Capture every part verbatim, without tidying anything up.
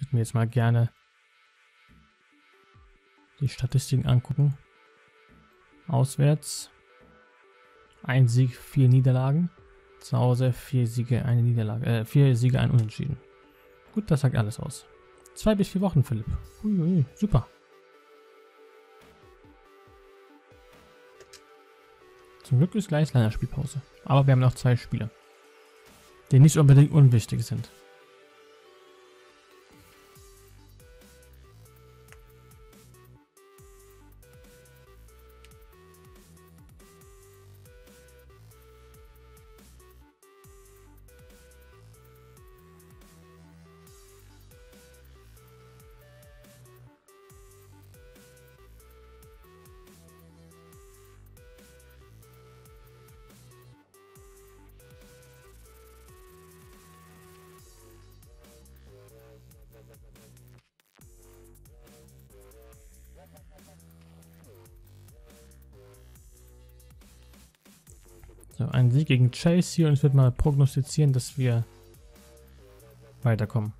Ich würde mir jetzt mal gerne die Statistiken angucken. Auswärts ein Sieg, vier Niederlagen. Zu Hause vier Siege, eine Niederlage. Äh, vier Siege, ein Unentschieden. Gut, das sagt alles aus. Zwei bis vier Wochen, Philipp. Uiui, super. Zum Glück ist gleich leider Spielpause. Aber wir haben noch zwei Spiele, die nicht unbedingt unwichtig sind. So, ein Sieg gegen Chelsea und ich würde mal prognostizieren, dass wir weiterkommen.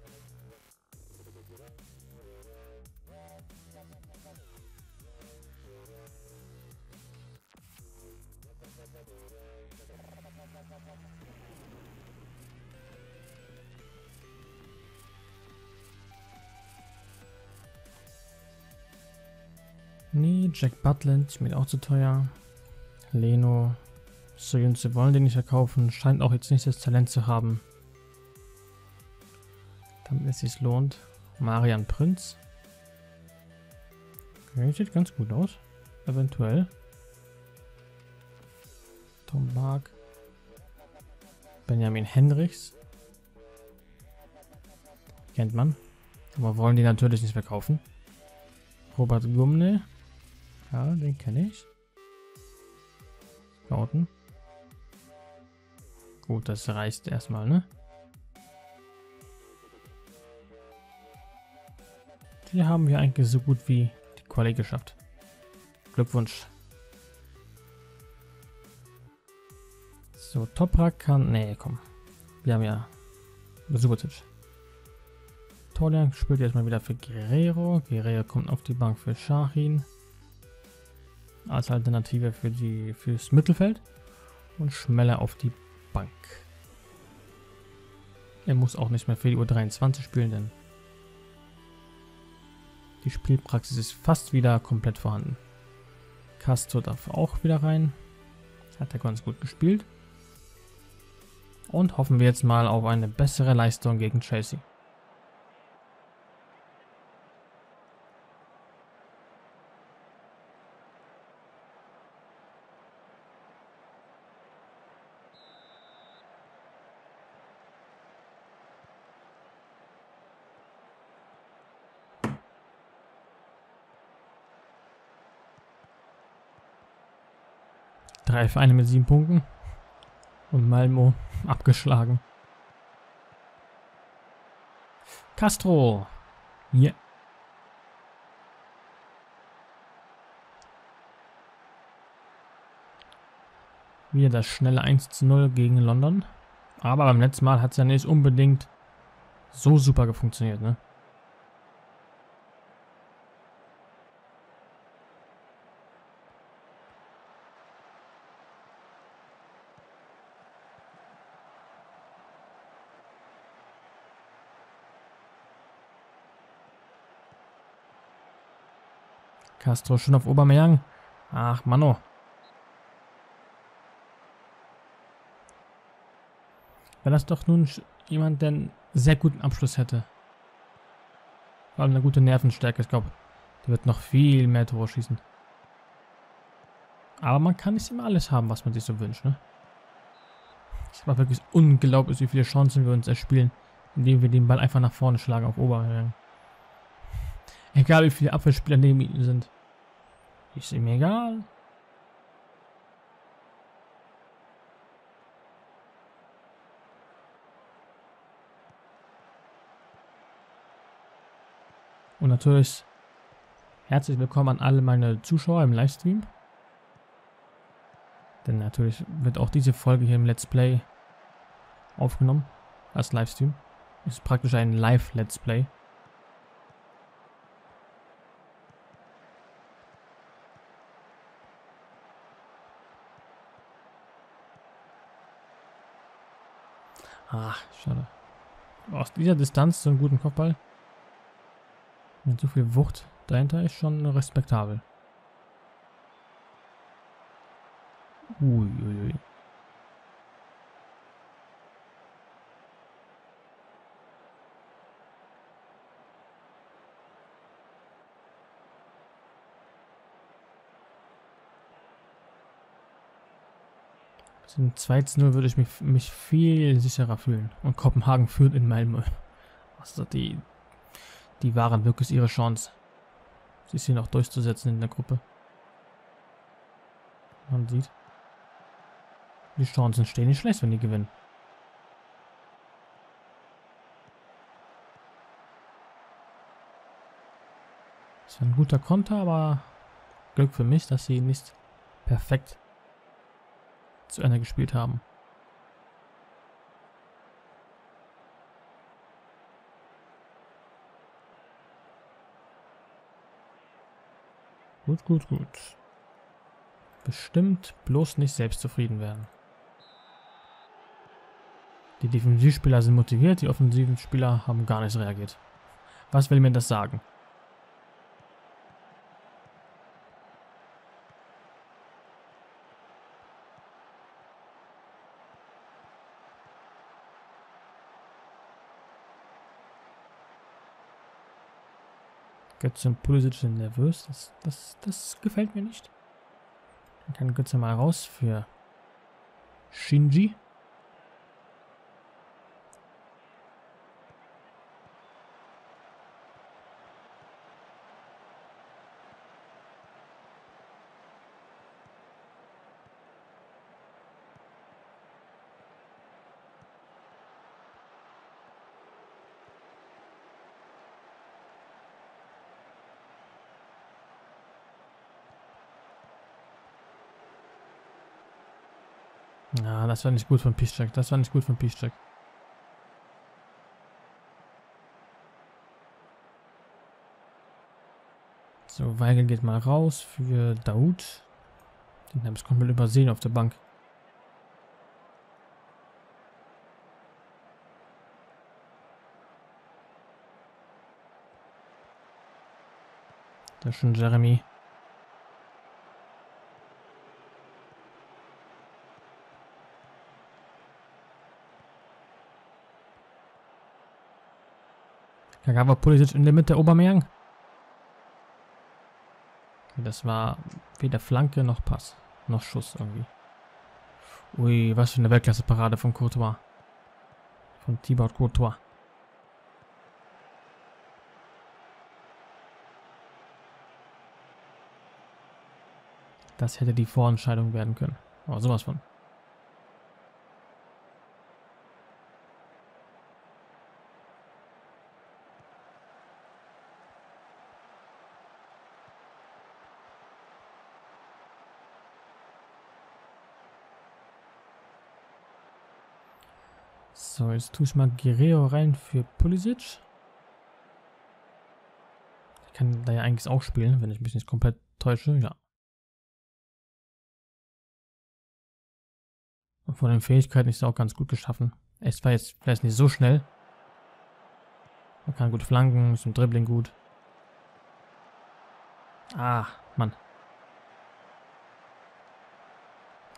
Nee, Jack Butland ist mir auch zu teuer. Leno. So, Jungs, sie wollen den nicht verkaufen. Scheint auch jetzt nicht das Talent zu haben, damit es sich lohnt. Marian Prinz. Okay, sieht ganz gut aus. Eventuell. Tom Mark Benjamin Hendricks. Kennt man. Aber wollen die natürlich nicht verkaufen. Robert Gumne. Ja, den kenne ich. Da unten. Gut, das reicht erstmal, ne? Hier haben wir eigentlich so gut wie die Quali geschafft. Glückwunsch. So, Toprak kann... Nee, komm. Wir haben ja... Subotic. Torlern spielt jetzt mal wieder für Guerreiro. Guerreiro kommt auf die Bank für Schachin. Als Alternative für die, fürs Mittelfeld. Und Schmeller auf die Bank. Er muss auch nicht mehr für die U dreiundzwanzig spielen, denn die Spielpraxis ist fast wieder komplett vorhanden. Castro darf auch wieder rein. Hat er ganz gut gespielt. Und hoffen wir jetzt mal auf eine bessere Leistung gegen Chelsea. Drei Vereine mit sieben Punkten und Malmö abgeschlagen. Castro. Yeah. Wieder das schnelle eins zu null gegen London. Aber beim letzten Mal hat es ja nicht unbedingt so super gefunktioniert, ne? Castro schon auf Aubameyang. Ach, Manno. Wäre das doch nun jemand, der einen sehr guten Abschluss hätte. Vor allem eine gute Nervenstärke. Ich glaube, der wird noch viel mehr Tore schießen. Aber man kann nicht immer alles haben, was man sich so wünscht, ne? Es war wirklich unglaublich, wie viele Chancen wir uns erspielen, indem wir den Ball einfach nach vorne schlagen auf Aubameyang. Egal wie viele Abwehrspieler neben ihnen sind. Ist ihm egal. Und natürlich herzlich willkommen an alle meine Zuschauer im Livestream. Denn natürlich wird auch diese Folge hier im Let's Play aufgenommen. Als Livestream. Ist praktisch ein Live-Let's Play. Ach, schade. Aus dieser Distanz so einen guten Kopfball. Mit so viel Wucht dahinter ist schon respektabel. Uiuiui. Im zwei zu null würde ich mich, mich viel sicherer fühlen. Und Kopenhagen führt in Malmö. Also die, die waren wirklich ihre Chance, sich hier noch durchzusetzen in der Gruppe. Man sieht, die Chancen stehen nicht schlecht, wenn die gewinnen. Das war ein guter Konter, aber Glück für mich, dass sie nicht perfekt zu Ende gespielt haben. Gut, gut, gut. Bestimmt bloß nicht selbstzufrieden werden. Die Defensivspieler sind motiviert, die offensiven Spieler haben gar nicht reagiert. Was will mir das sagen? Götze und Pulisic sind nervös, das, das, das gefällt mir nicht. Dann kann Götze mal raus für Shinji. Na, ah, das war nicht gut von Piszczek. Das war nicht gut von Piszczek. So, Weigl geht mal raus für Daud. Den haben es komplett übersehen auf der Bank. Da ist schon Jeremy. Da war Pulisic in der Mitte, Aubameyang. Das war weder Flanke noch Pass, noch Schuss irgendwie. Ui, was für eine Weltklasse-Parade von Courtois. Von Thibaut Courtois. Das hätte die Vorentscheidung werden können. Aber sowas von. So, jetzt tue ich mal Guerreiro rein für Pulisic. Ich kann da ja eigentlich auch spielen, wenn ich mich nicht komplett täusche, ja. Und von den Fähigkeiten ist es auch ganz gut geschaffen. Es war jetzt vielleicht nicht so schnell. Man kann gut flanken, ist im Dribbling gut. Ah, Mann.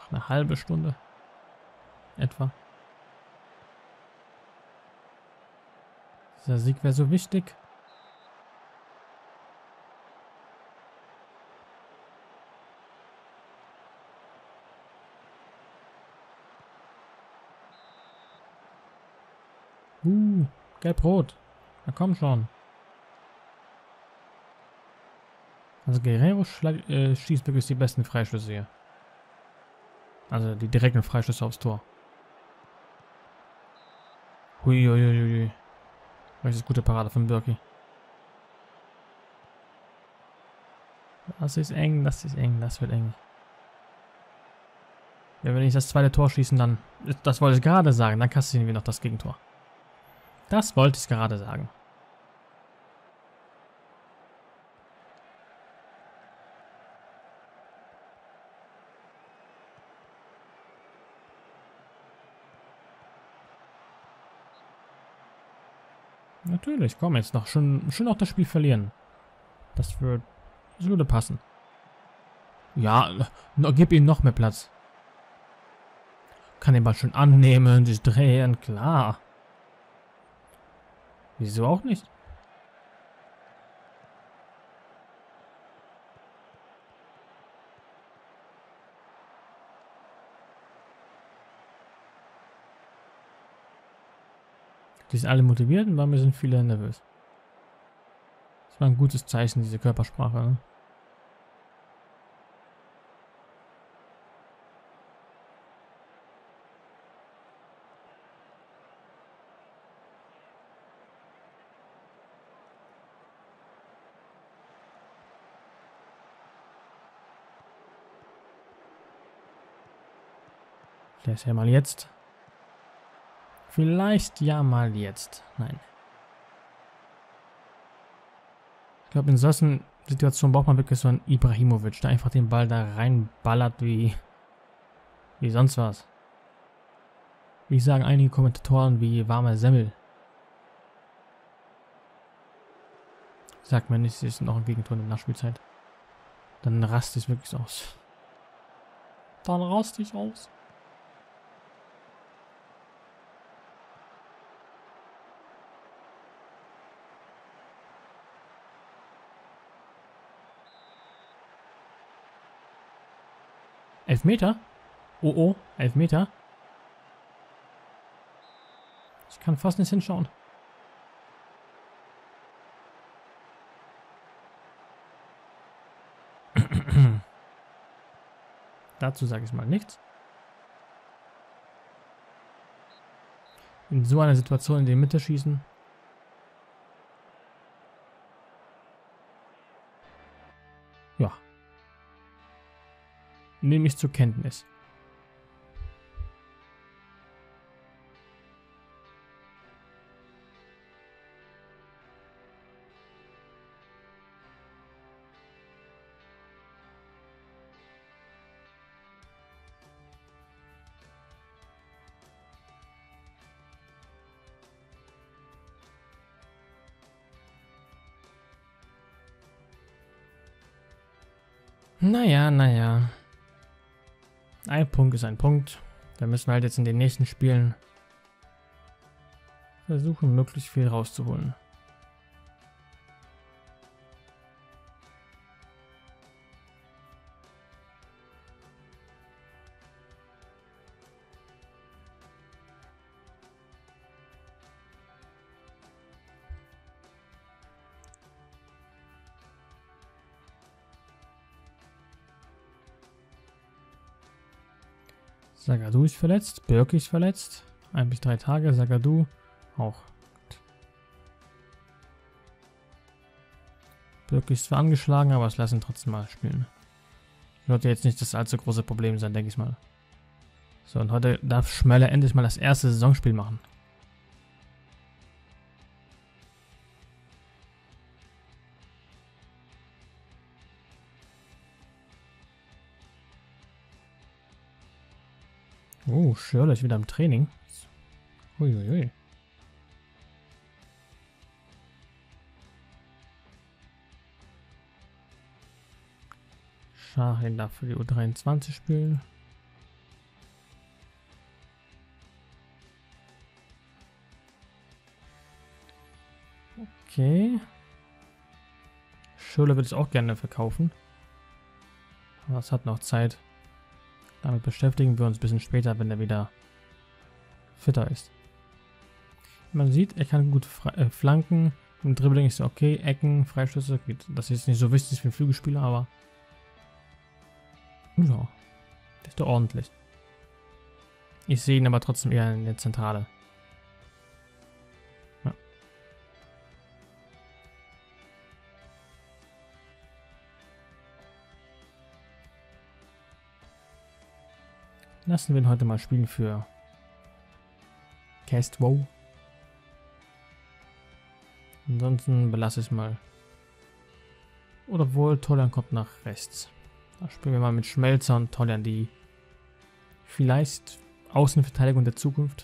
Noch eine halbe Stunde. Etwa. Dieser Sieg wäre so wichtig. Uh, gelb-rot. Na komm schon. Also Guerreiro äh, schießt wirklich die besten Freischüsse hier. Also die direkten Freischüsse aufs Tor. Huiuiuiui. Richtig gute Parade von Bürki. Das ist eng, das ist eng, das wird eng. Ja, wenn ich das zweite Tor schießen, dann... Das wollte ich gerade sagen, dann kassieren wir noch das Gegentor. Das wollte ich gerade sagen. Natürlich, komm jetzt noch. Schön, schön auch das Spiel verlieren. Das, wird, das würde passen. Ja, no, gib ihm noch mehr Platz. Kann den Ball schon annehmen, sich drehen, klar. Wieso auch nicht? Die sind alle motiviert und bei mir sind viele nervös. Das war ein gutes Zeichen, diese Körpersprache. Ne? Vielleicht ja mal jetzt. Vielleicht ja mal jetzt. Nein. Ich glaube, in solchen Situationen braucht man wirklich so einen Ibrahimovic, der einfach den Ball da reinballert wie, wie sonst was. Wie sagen einige Kommentatoren, wie warme Semmel. Sagt mir nicht, es ist noch ein Gegentor in der Nachspielzeit. Dann raste ich wirklich aus. Dann raste ich aus. Elfmeter? Oh oh, Elfmeter. Ich kann fast nicht hinschauen. Dazu sage ich mal nichts. In so einer Situation in die Mitte schießen. Ja. Nehme ich zur Kenntnis. Naja, naja. Ein Punkt ist ein Punkt. Da müssen wir halt jetzt in den nächsten Spielen versuchen, möglichst viel rauszuholen. Zagadou ist verletzt, Bürki ist verletzt, ein bis drei Tage, Zagadou auch. Bürki ist zwar angeschlagen, aber es lassen trotzdem mal spielen. Sollte jetzt nicht das allzu große Problem sein, denke ich mal. So, und heute darf Schmeller endlich mal das erste Saisonspiel machen. Oh, Schirle ist wieder im Training. Uiuiui. Schahin darf für die U dreiundzwanzig spielen. Okay. Schirle würde ich auch gerne verkaufen. Aber es hat noch Zeit. Damit beschäftigen wir uns ein bisschen später, wenn er wieder fitter ist. Man sieht, er kann gut äh, flanken. Im Dribbling ist er okay. Ecken, Freistöße, geht. Das ist nicht so wichtig für einen Flügelspieler, aber ja, ist doch ordentlich. Ich sehe ihn aber trotzdem eher in der Zentrale. Ja. Lassen wir ihn heute mal spielen für Castro. Ansonsten belasse ich es mal. Oder wohl, Tolian kommt nach rechts. Da spielen wir mal mit Schmelzer und Tolian, die vielleicht Außenverteidigung der Zukunft.